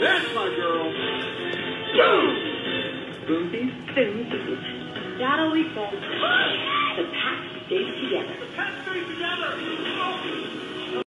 That's my girl. Boozy Susie. That'll be bold. The pack stays together.